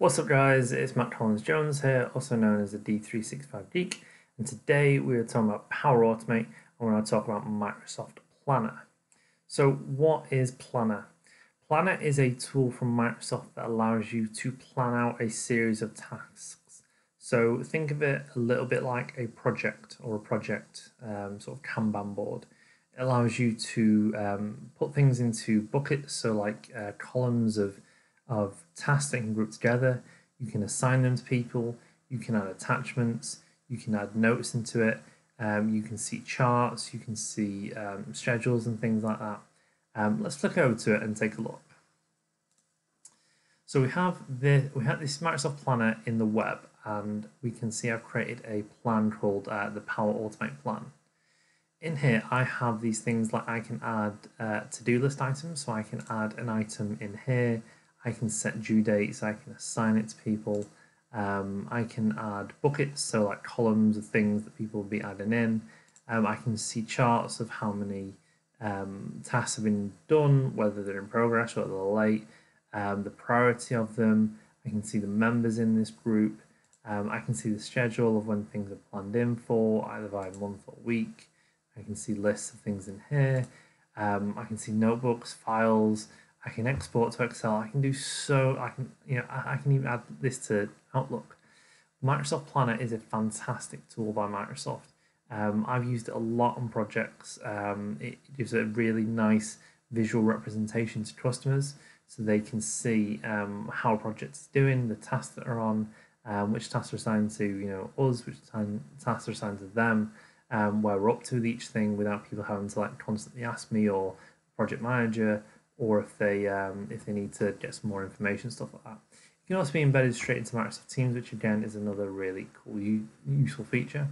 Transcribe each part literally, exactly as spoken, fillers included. What's up guys, it's Matt Collins-Jones here, also known as the D three sixty-five Geek, and today we are talking about Power Automate and we're going to talk about Microsoft Planner. So what is Planner? Planner is a tool from Microsoft that allows you to plan out a series of tasks. So think of it a little bit like a project or a project um, sort of Kanban board. It allows you to um, put things into buckets, so like uh, columns of of tasks that you can group together. You can assign them to people, you can add attachments, you can add notes into it, um, you can see charts, you can see um, schedules and things like that. Um, let's flick over to it and take a look. So we have, the, we have this Microsoft Planner in the web, and we can see I've created a plan called uh, the Power Automate plan. In here I have these things like I can add uh, to-do list items, so I can add an item in here, I can set due dates, I can assign it to people, um, I can add buckets, so like columns of things that people will be adding in, um, I can see charts of how many um, tasks have been done, whether they're in progress or they're late, um, the priority of them, I can see the members in this group, um, I can see the schedule of when things are planned in for, either by month or week, I can see lists of things in here, um, I can see notebooks, files, I can export to Excel, I can do so, I can, you know, I can even add this to Outlook. Microsoft Planner is a fantastic tool by Microsoft. Um, I've used it a lot on projects. Um, it gives a really nice visual representation to customers so they can see um, how a project is doing, the tasks that are on, um, which tasks are assigned to you know us, which tasks are assigned to them, um, where we're up to with each thing without people having to like constantly ask me or project manager, or if they um, if they need to get some more information, stuff like that. It can also be embedded straight into Microsoft Teams, which again is another really cool, useful feature.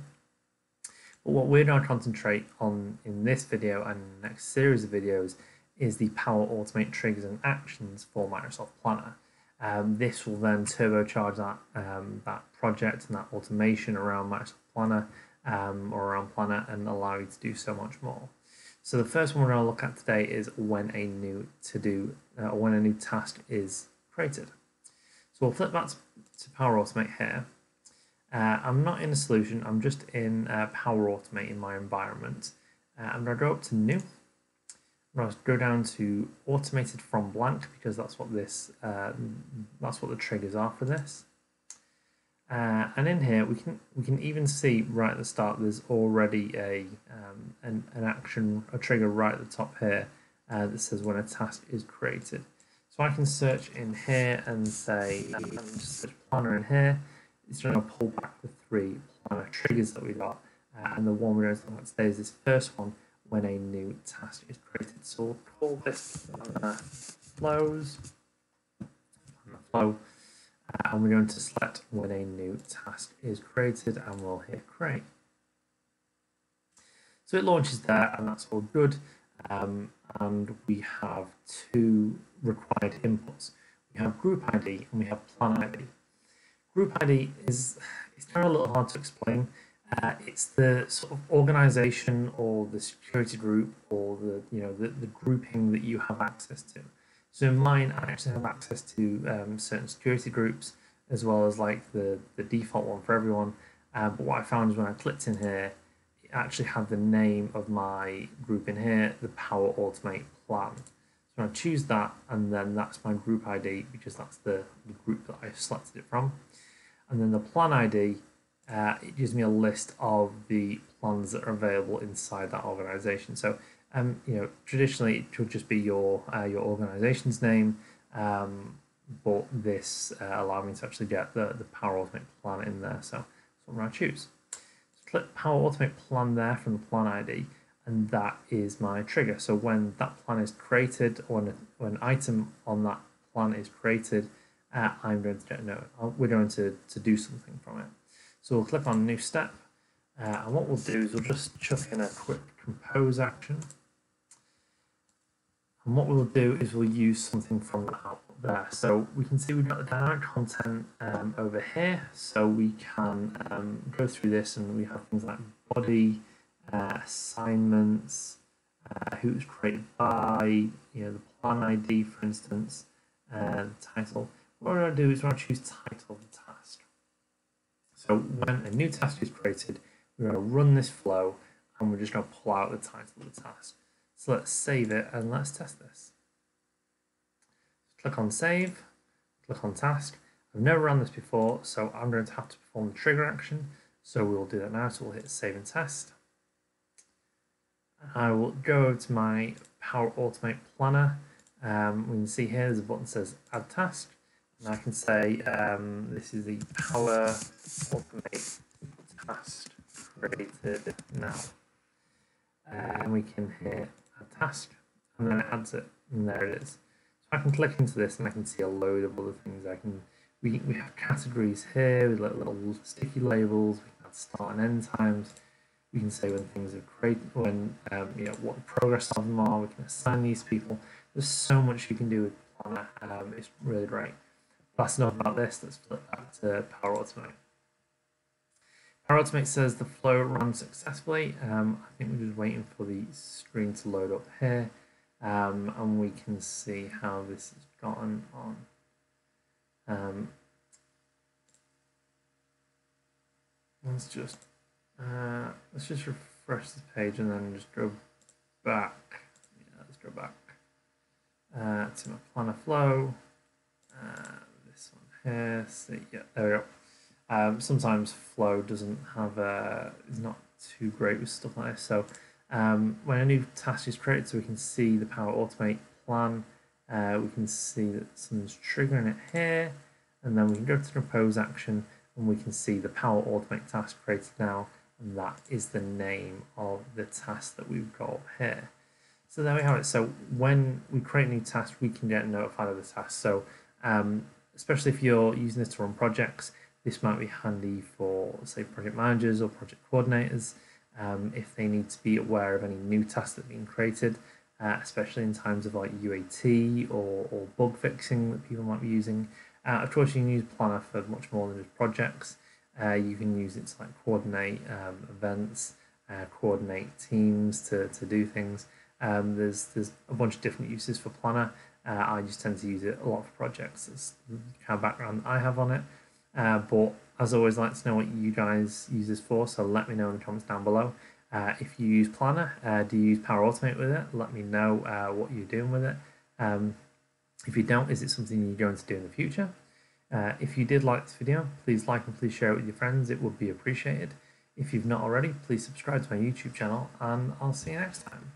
But what we're going to concentrate on in this video and the next series of videos is the Power Automate triggers and actions for Microsoft Planner. Um, this will then turbocharge that um, that project and that automation around Microsoft Planner um, or around Planner and allow you to do so much more. So the first one we're going to look at today is when a new to-do uh, or when a new task is created. So we'll flip back to, to Power Automate here. Uh, I'm not in a solution, I'm just in uh, Power Automate in my environment. Uh, I'm going to go up to New. I'm going to go down to Automated from Blank because that's what this uh, that's what the triggers are for this. Uh, and in here we can we can even see right at the start there's already a um, an, an action a trigger right at the top here uh, that says when a task is created. So I can search in here and say um, just search planner in here. It's going to pull back the three planner triggers that we got, uh, and the one we're going to look at today is this first one, when a new task is created. So we'll call this planner flows planner flow. And we're going to select when a new task is created and we'll hit create. So it launches there and that's all good. Um, and we have two required inputs. We have group I D and we have plan I D. Group I D is it's kind of a little hard to explain. Uh, it's the sort of organization or the security group or the you know the, the grouping that you have access to. So in mine, I actually have access to um, certain security groups as well as like the, the default one for everyone. Uh, but what I found is when I clicked in here, it actually had the name of my group in here, the Power Automate plan. So I choose that and then that's my group I D because that's the, the group that I selected it from. And then the plan I D, uh, it gives me a list of the plans that are available inside that organization. So Um, you know, traditionally it should just be your uh, your organization's name, um, but this uh, allowed me to actually get the, the Power Automate plan in there, so that's what I'm going to choose. So click Power Automate plan there from the plan I D, and that is my trigger. So when that plan is created, or when, when an item on that plan is created, uh, I'm going to get a note. We're going to, to do something from it. So we'll click on New Step, uh, and what we'll do is we'll just chuck in a quick compose action. And what we'll do is we'll use something from out there. So we can see we've got the dynamic content um, over here. So we can um, go through this and we have things like body, uh, assignments, uh, who it was created by, you know, the plan I D, for instance, uh, the title. what we're going to do is we're going to choose title the task. So when a new task is created, we're going to run this flow and we're just going to pull out the title of the task. So let's save it and let's test this. Click on save, click on task. I've never run this before, so I'm going to have to perform the trigger action. So we'll do that now. So we'll hit save and test. I will go to my Power Automate Planner. Um, we can see here there's a button that says add task. And I can say um, this is the Power Automate task created now. Uh, and we can hit add task and then it adds it, and there it is. So I can click into this and I can see a load of other things. I can we, we have categories here with little, little sticky labels. We can add start and end times. We can say when things are created, when um, you know what the progress of them are. We can assign these people. There's so much you can do with Planner. Um, it's really great. That's enough about this. Let's flip back to Power Automate. Power Automate says the flow ran successfully. Um, I think we're just waiting for the screen to load up here. Um, and we can see how this has gotten on. Um, let's just uh, let's just refresh this page and then just go back. Yeah, let's go back uh, to my planner flow. Uh, this one here. See, yeah, there we go. Um, sometimes flow doesn't have a is not too great with stuff like this. So um, when a new task is created, so we can see the Power Automate plan. Uh, we can see that someone's triggering it here, and then we can go to the compose action and we can see the Power Automate task created now, and that is the name of the task that we've got here. So there we have it. So when we create a new task, we can get notified of the task. So um, especially if you're using this to run projects, this might be handy for, say, project managers or project coordinators um, if they need to be aware of any new tasks that are being created. Uh, especially in times of like U A T or, or bug fixing that people might be using. Uh, of course, you can use Planner for much more than just projects. Uh, you can use it to like coordinate um, events, uh, coordinate teams to, to do things. Um, there's there's a bunch of different uses for Planner. Uh, I just tend to use it a lot for projects. That's the kind of background I have on it. Uh, but as always, I'd like to know what you guys use this for, so let me know in the comments down below. Uh, if you use Planner, uh, do you use Power Automate with it? Let me know uh, what you're doing with it. Um, if you don't, is it something you're going to do in the future? Uh, if you did like this video, please like and please share it with your friends. It would be appreciated. If you've not already, please subscribe to my YouTube channel, and I'll see you next time.